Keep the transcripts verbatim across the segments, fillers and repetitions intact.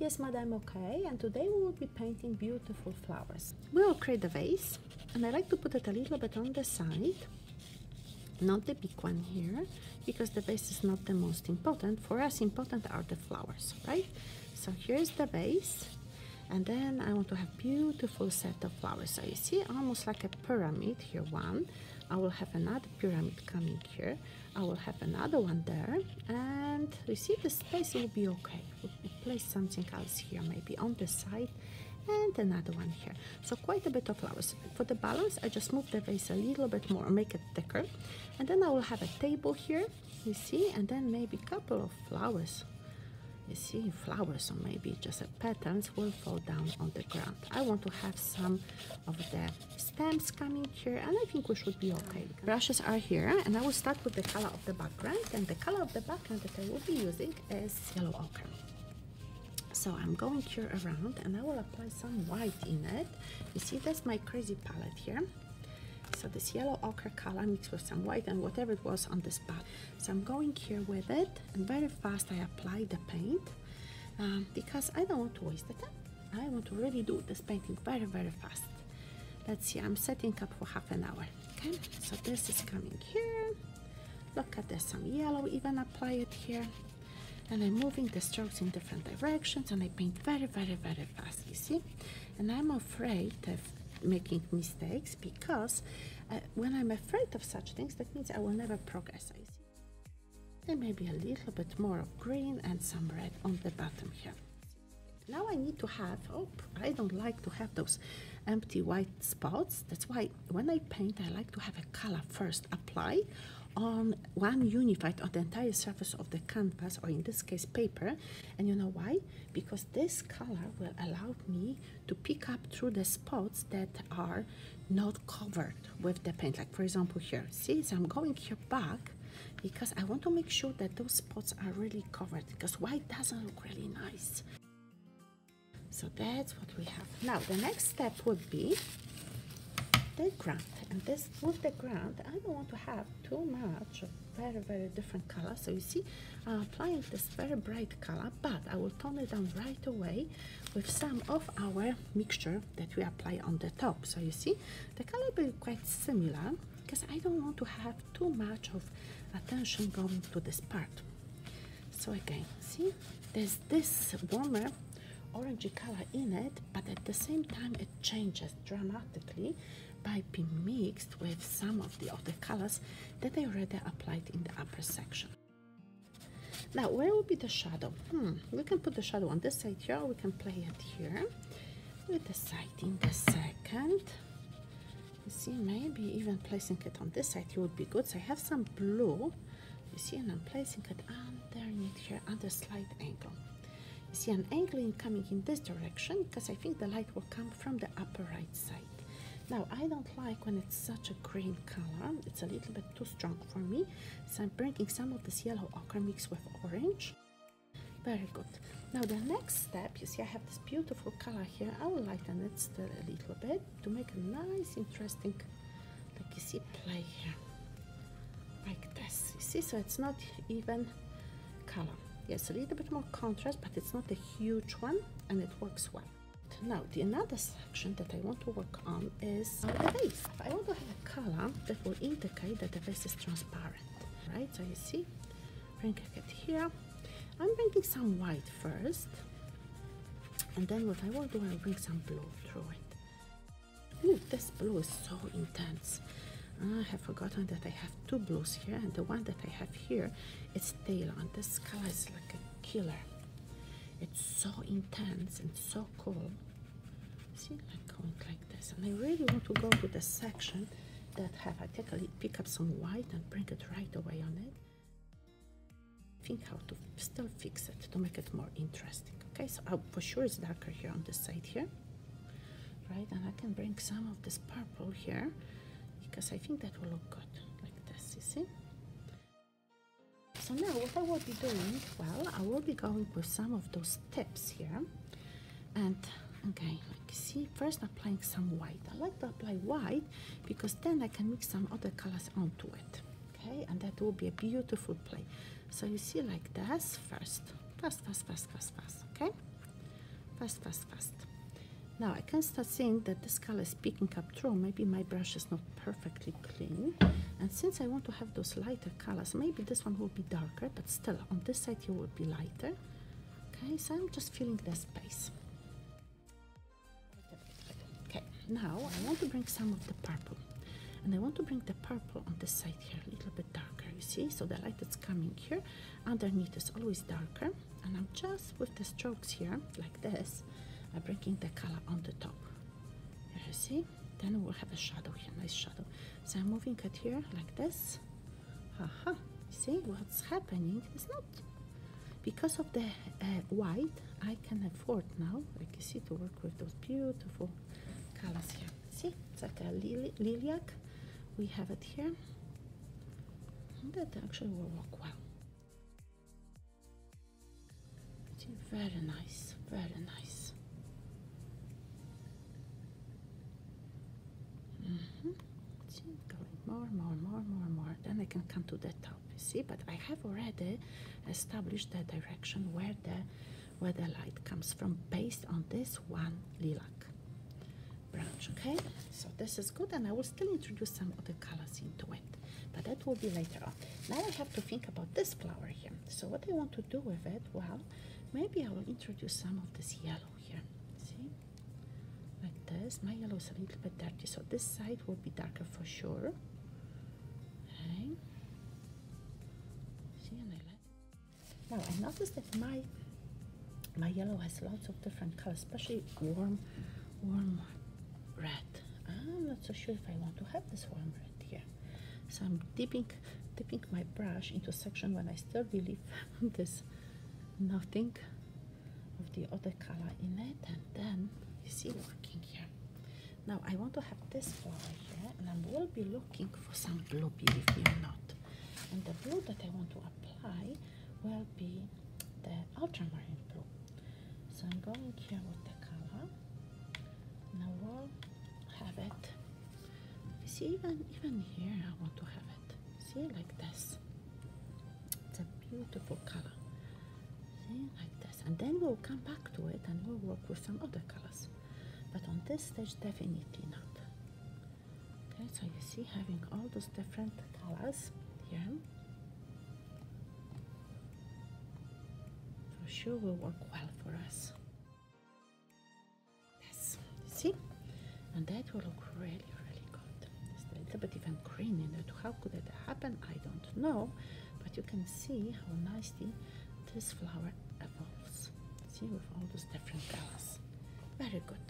Yes, Madame Okay, and today we will be painting beautiful flowers. We will create a vase, and I like to put it a little bit on the side, not the big one here, because the vase is not the most important. For us, important are the flowers, right? So here's the vase, and then I want to have beautiful set of flowers. So you see, almost like a pyramid here, one. I will have another pyramid coming here. I will have another one there, and you see the space will be okay. We'll place something else here, maybe on the side, and another one here. So quite a bit of flowers. For the balance, I just move the vase a little bit more, make it thicker, and then I will have a table here, you see, and then maybe a couple of flowers. You see, flowers, or maybe just a patterns will fall down on the ground. I want to have some of the stems coming here, and I think we should be okay. Brushes are here, and I will start with the color of the background, and the color of the background that I will be using is yellow ochre. So I'm going here around, and I will apply some white in it. You see, that's my crazy palette here. So this yellow ochre color mixed with some white and whatever it was on the spot. So I'm going here with it, and very fast I apply the paint um, because I don't want to waste the time. I want to really do this painting very, very fast. Let's see, I'm setting up for half an hour. Okay, so this is coming here. Look at this, some yellow even apply it here. And I'm moving the strokes in different directions, and I paint very, very, very fast, you see? And I'm afraid that making mistakes, because uh, when I'm afraid of such things, that means I will never progress. I see there may be a little bit more of green and some red on the bottom here. Now I need to have, oh, I don't like to have those empty white spots. That's why when I paint, I like to have a color first apply on one unified on the entire surface of the canvas, or in this case paper. And you know why? Because this color will allow me to pick up through the spots that are not covered with the paint, like for example here. See, so I'm going here back because I want to make sure that those spots are really covered, because white doesn't look really nice. So that's what we have. Now the next step would be the ground, and this with the ground I don't want to have too much of very very different color. So you see I'm applying this very bright color, but I will tone it down right away with some of our mixture that we apply on the top. So you see the color will be quite similar, because I don't want to have too much of attention going to this part. So again, see, there's this warmer orangey color in it, but at the same time it changes dramatically by being mixed with some of the other colors that I already applied in the upper section. Now where will be the shadow? Hmm, we can put the shadow on this side here, or we can play it here with the side in the second. You see, maybe even placing it on this side would be good. So I have some blue, you see, and I'm placing it underneath here at a slight angle. You see, I'm angling coming in this direction because I think the light will come from the upper right side. Now, I don't like when it's such a green color. It's a little bit too strong for me. So I'm bringing some of this yellow ochre mixed with orange. Very good. Now, the next step, you see, I have this beautiful color here. I will lighten it still a little bit to make a nice, interesting, like you see, play here. Like this, you see, so it's not even color. Yes, a little bit more contrast, but it's not a huge one, and it works well. Now, the another section that I want to work on is on the vase. I want to have a color that will indicate that the vase is transparent, right? So you see, bringing it here. I'm bringing some white first, and then what I will do, I'll bring some blue through it. Ooh, this blue is so intense. I have forgotten that I have two blues here, and the one that I have here, it's teal, and this color is like a killer. It's so intense and so cool. See, like going like this, and I really want to go to the section that have, I take a pick up some white and bring it right away on it. Think how to still fix it to make it more interesting. Okay, so I'll, for sure it's darker here on this side here, right? And I can bring some of this purple here, because I think that will look good, like this, you see? So now what I will be doing, well, I will be going with some of those tips here. And, okay, like you see, first applying some white. I like to apply white, because then I can mix some other colors onto it, okay? And that will be a beautiful play. So you see, like this, first, fast, fast, fast, fast, fast, okay? fast, fast, fast. Now I can start seeing that this color is picking up through. Maybe my brush is not perfectly clean. And since I want to have those lighter colors, maybe this one will be darker, but still on this side here will be lighter. Okay, so I'm just filling the space. Okay, now I want to bring some of the purple. And I want to bring the purple on this side here, a little bit darker, you see? So the light that's coming here underneath is always darker. And I'm just with the strokes here, like this, I'm bringing the color on the top. Here, you see? Then we'll have a shadow here, nice shadow. So I'm moving it here, like this. Aha! See what's happening? It's not... Because of the uh, white, I can afford now, like you see, to work with those beautiful colors here. See? It's like a lili lilac. We have it here, and that actually will work well. See, very nice, very nice. Mm-hmm. See, going more, more, more, more, more. Then I can come to the top, you see? But I have already established the direction where the where the light comes from based on this one lilac branch. Okay, so this is good, and I will still introduce some other colors into it, but that will be later on. Now I have to think about this flower here. So what I want to do with it, well, maybe I will introduce some of this yellow here, see, like this. My yellow is a little bit dirty, so this side will be darker for sure. Okay, see, and I like. Now I noticed that my my yellow has lots of different colors, especially warm warm red. I'm not so sure if I want to have this warm red here, so I'm dipping dipping my brush into section when I still really found this nothing of the other color in it, and then you see working here. Now I want to have this flower here, and I will be looking for some blue, believe me or not, and the blue that I want to apply will be the ultramarine blue. So I'm going here with the color. Now we'll have it. You see, even even here I want to have it. See, like this. It's a beautiful color. See, like this. And then we'll come back to it, and we'll work with some other colors. But on this stage, definitely not. Okay, so you see, having all those different colors here, for sure will work well for us. Yes, you see? And that will look really, really good. It's a little bit even green in it. How could that happen? I don't know. But you can see how nicely this flower evolves. See, with all those different colors. Very good.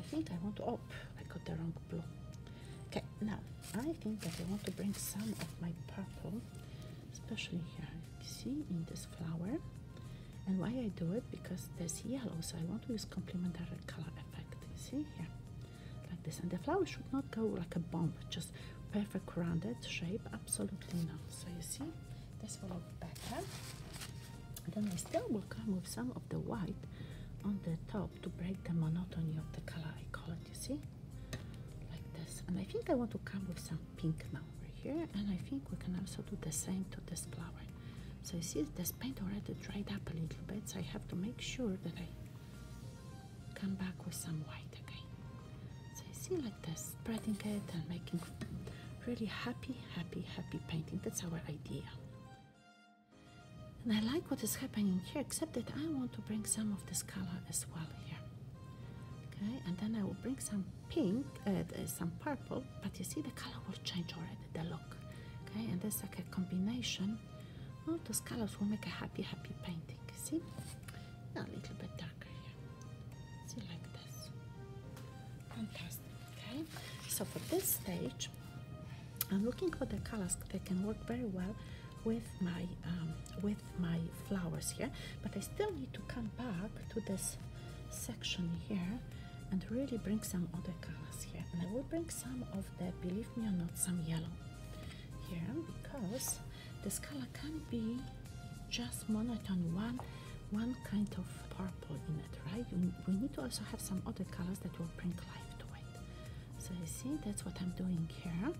I think I want to... Oh, I got the wrong blue. Okay, now, I think that I want to bring some of my purple, especially here, you see, in this flower. And why I do it? Because there's yellow, so I want to use complementary color effect. See here, like this, and the flower should not go like a bomb, just perfect rounded shape, absolutely not. So you see, this will look better. And then I still will come with some of the white on the top to break the monotony of the color, I call it, you see, like this. And I think I want to come with some pink now over here, and I think we can also do the same to this flower. So you see, this paint already dried up a little bit, so I have to make sure that I come back with some white again. So you see, like this, spreading it and making really happy, happy, happy painting. That's our idea. And I like what is happening here, except that I want to bring some of this color as well here. Okay, and then I will bring some pink, uh, some purple, but you see the color will change already, the look. Okay, and that's like a combination. All those colors will make a happy, happy painting. See? A little bit darker. Like this. Fantastic. Okay, so for this stage I'm looking for the colors that can work very well with my um, with my flowers here, but I still need to come back to this section here and really bring some other colors here. And I will bring some of the, believe me or not, some yellow here, because this color can be just monotone, one one kind of purple in it, right? You, we need to also have some other colors that will bring life to it. So you see, that's what I'm doing here,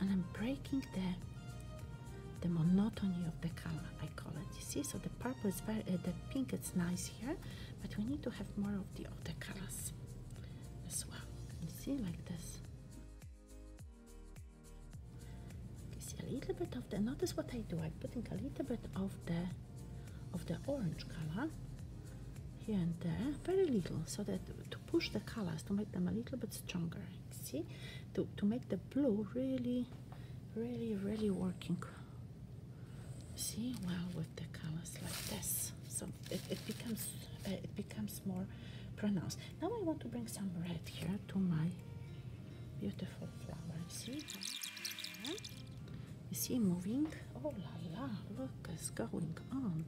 and I'm breaking the the monot monotony of the color, I call it, you see? So the purple is very, uh, the pink is nice here, but we need to have more of the other colors as well, you see, like this. You see a little bit of the, notice what I do, I'm putting a little bit of the, of the orange color here and there, very little, so that to push the colors, to make them a little bit stronger, you see? To, to make the blue really, really, really working. See, well, with the colors like this, so it, it becomes uh, it becomes more pronounced. Now I want to bring some red here to my beautiful flower. See, yeah. You see, moving. Oh la la! Look, it's going on.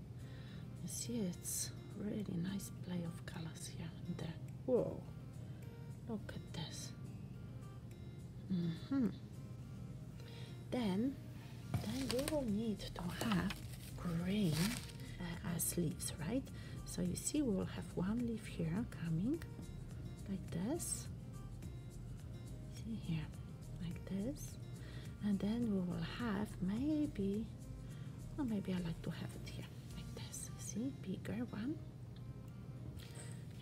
You see, it's really nice play of colors here and there. Whoa! Look at this. Mm-hmm. Then, then we will need to have green uh, as leaves, right? So you see, we will have one leaf here coming like this. See here, like this, and then we will have maybe, or maybe I like to have it here like this. See, bigger one.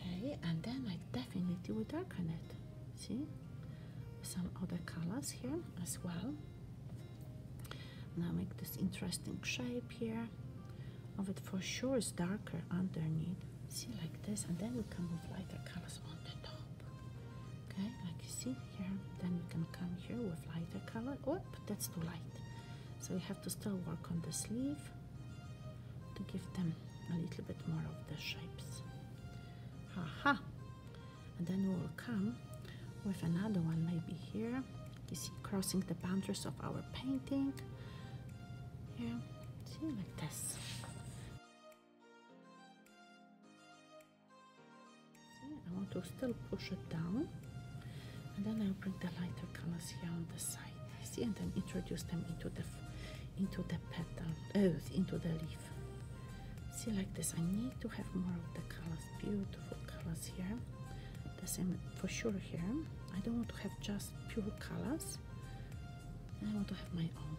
Okay, and then I definitely will darken it. See, some other colors here as well. Now make this interesting shape here of it. For sure is darker underneath, see, like this, and then we can move lighter colors on the top. Okay, like you see here, then we can come here with lighter color. Oh, that's too light, so we have to still work on the sleeve to give them a little bit more of the shapes. Haha. And then we will come with another one, maybe here, you see, crossing the boundaries of our painting. Yeah, see, like this. See, I want to still push it down, and then I'll bring the lighter colors here on the side. See, and then introduce them into the into the petal, uh, into the leaf. See, like this. I need to have more of the colors, beautiful colors here. The same for sure here. I don't want to have just pure colors. I want to have my own.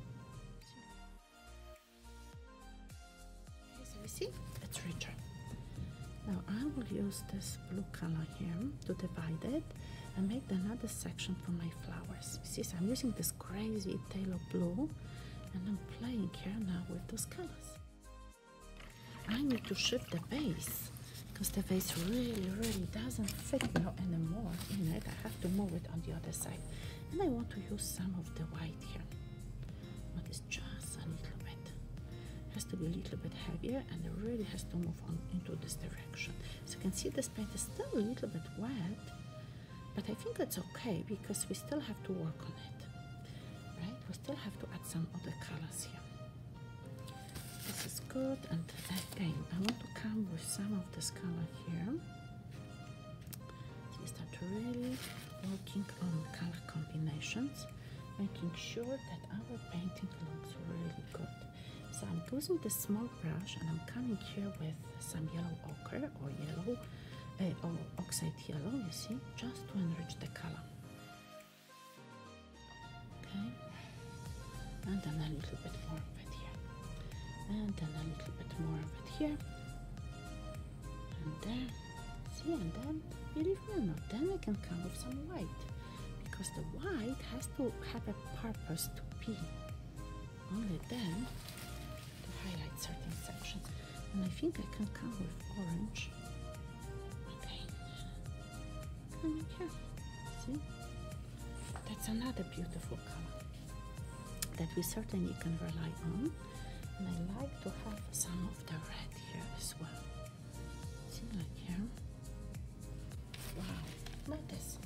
You see, it's richer. Now I will use this blue color here to divide it and make another section for my flowers. You see, so I'm using this crazy Taylor blue, and I'm playing here now with those colors. I need to shift the vase, because the vase really, really doesn't fit now anymore in it. I have to move it on the other side. And I want to use some of the white here. But it's just a little bit. Has to be a little bit heavier, and it really has to move on into this direction. So you can see this paint is still a little bit wet, but I think that's okay, because we still have to work on it, right? We still have to add some other colors here. This is good. And again, I want to come with some of this color here. So we start really working on color combinations, making sure that our painting looks really good. So I'm using this small brush, and I'm coming here with some yellow ochre or yellow uh, or oxide yellow, you see, just to enrich the color. Okay, and then a little bit more of it here, and then a little bit more of it here, and there, see, and then, believe me or not, then I can come with some white, because the white has to have a purpose to be, only then highlight certain sections. And I think I can come with orange. Okay, coming here, see, that's another beautiful color that we certainly can rely on. And I like to have some of the red here as well. See, like here. Wow, like this.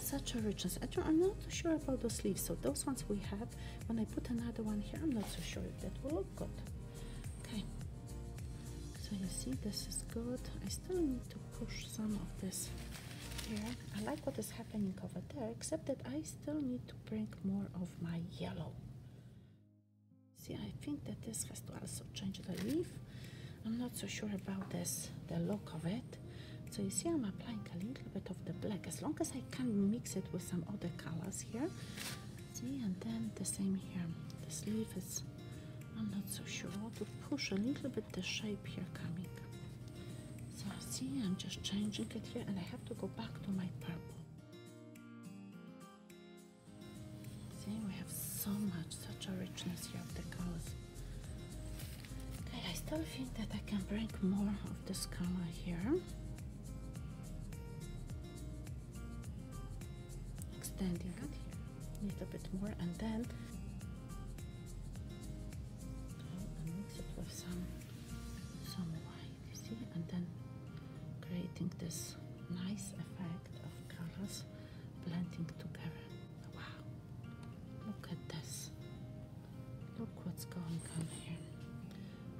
Such a richness. I'm not too sure about those leaves, so those ones we have. When I put another one here, I'm not so sure if that will look good. Okay, so you see, this is good. I still need to push some of this here. I like what is happening over there, except that I still need to bring more of my yellow. See, I think that this has to also change the leaf. I'm not so sure about this, the look of it. So you see, I'm applying a little bit of the black, as long as I can mix it with some other colors here. See, and then the same here. This leaf is I'm not so sure how to push a little bit the shape here coming. So see, I'm just changing it here, and I have to go back to my purple. See, we have so much, such a richness here of the colors. Okay, I still think that I can bring more of this color here. Extending it here a little bit more, and then I'll mix it with some some white, you see, and then creating this nice effect of colors blending together. Wow, look at this, look what's going on here.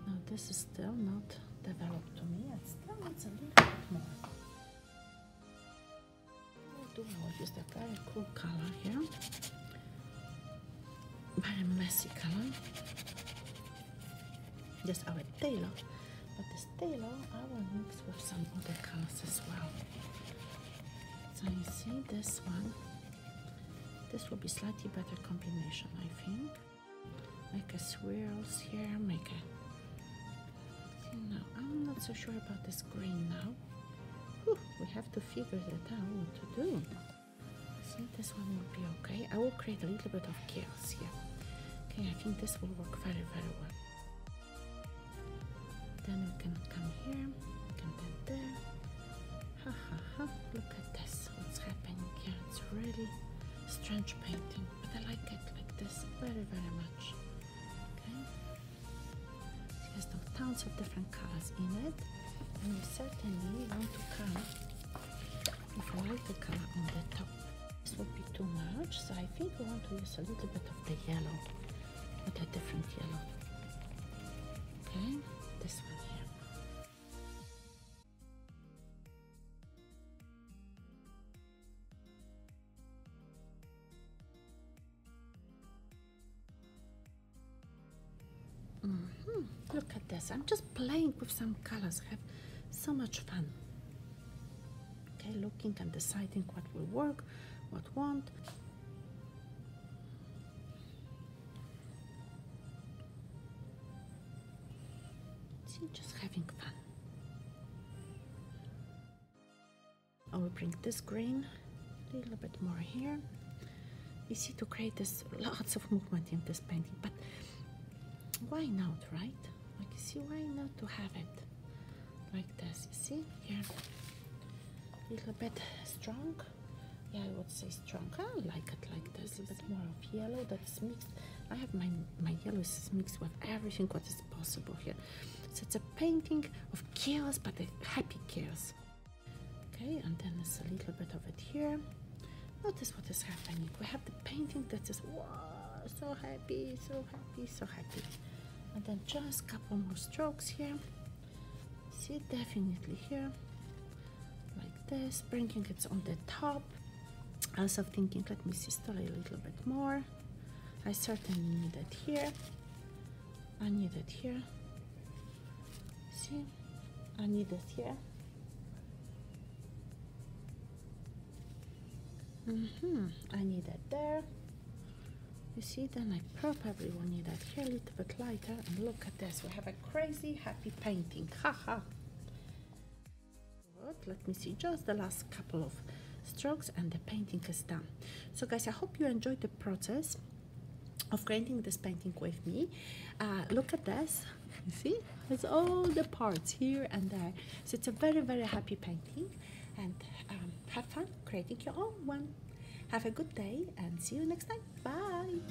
Now this is still not developed to me, it still needs a little bit more. I'll use that very cool color here, very messy color. Yes, our tailor, but this tailor I will mix with some other colors as well. So you see this one, this will be slightly better combination, I think. Make a swirls here, make a. See, now I'm not so sure about this green now. We have to figure that out what to do. I think this one will be okay. I will create a little bit of chaos here. Okay, I think this will work very, very well. Then we can come here, we can then there. Ha ha ha, look at this, what's happening here. It's really strange painting, but I like it like this very, very much. Okay. It has tons of different colors in it. And you certainly want to come with a lighter color on the top. This would be too much, so I think we want to use a little bit of the yellow, with a different yellow. Okay, this one here. Mm-hmm. Look at this, I'm just playing with some colors. I have so much fun. Okay, looking and deciding what will work, what won't. See, just having fun. I will bring this green a little bit more here. You see, to create this lots of movement in this painting, but why not, right? Like you see, why not to have it? Like this, you see, here, a little bit strong, yeah, I would say strong, I like it like this, a little bit more of yellow that's mixed. I have my, my yellow is mixed with everything what is possible here. So it's a painting of chaos, but a happy chaos. Okay, and then there's a little bit of it here. Notice what is happening, we have the painting that is, wow, so happy, so happy, so happy. And then just a couple more strokes here. See, definitely here, like this, bringing it on the top. Also thinking, let me see still a little bit more. I certainly need it here. I need it here. See, I need it here. Mm-hmm. I need it there. You see, then I probably will need that here a little bit lighter, and look at this, we have a crazy happy painting, haha. Let me see just the last couple of strokes and the painting is done. So guys, I hope you enjoyed the process of creating this painting with me. Uh, look at this, you see, there's all the parts here and there. So it's a very, very happy painting, and um, have fun creating your own one. Have a good day and see you next time. Bye!